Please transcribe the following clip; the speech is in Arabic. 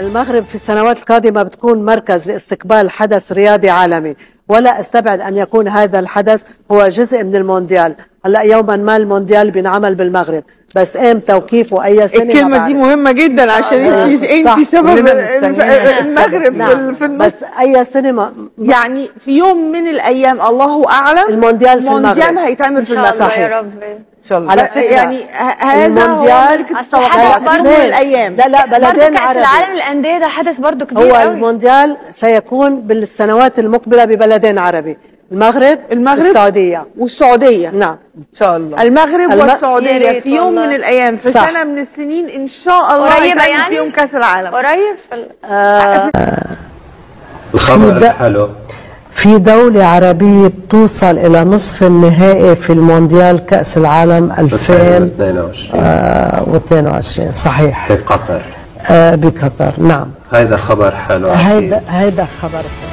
المغرب في السنوات القادمة بتكون مركز لاستقبال حدث رياضي عالمي، ولا استبعد أن يكون هذا الحدث هو جزء من المونديال. هلا يوما ما المونديال بينعمل بالمغرب، بس امتى وكيفه اي سنه. الكلمه دي مهمه جدا عشان انت سبب المغرب نعم. في بس اي سنه يعني في يوم من الايام الله اعلم المونديال في المغرب، المونديال هيتعمل في المغرب صحيح يا رب ان شاء الله. على يعني هذا هو ملكة التوقعات برضه الايام. لا لا بلدين عربي كأس العالم للانديه ده حدث برضه كبير قوي. هو المونديال سيكون بالسنوات المقبله ببلدين عربي، المغرب والسعودية نعم إن شاء الله. المغرب والسعودية في يوم من الأيام في صح. سنة من السنين إن شاء الله هيتعمل يعني؟ فيهم كأس العالم قريب. الخبر حلو. في دولة عربية بتوصل إلى نصف النهائي في المونديال كأس العالم 2022 صحيح؟ بقطر. بقطر نعم. هذا خبر حلو. هيدا خبر حلو.